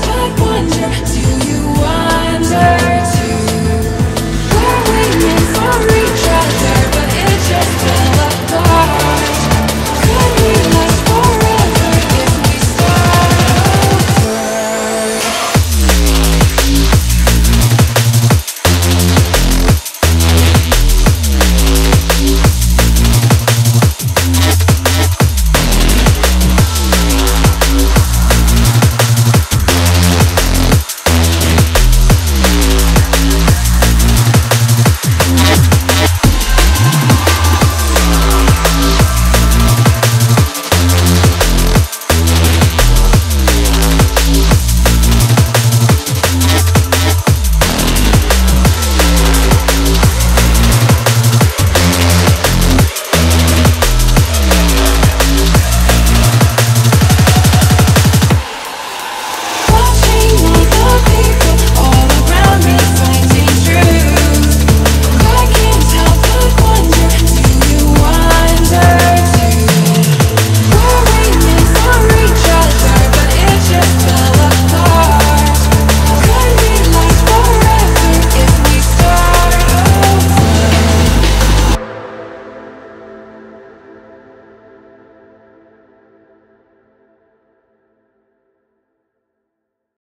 but wonder, do you wonder?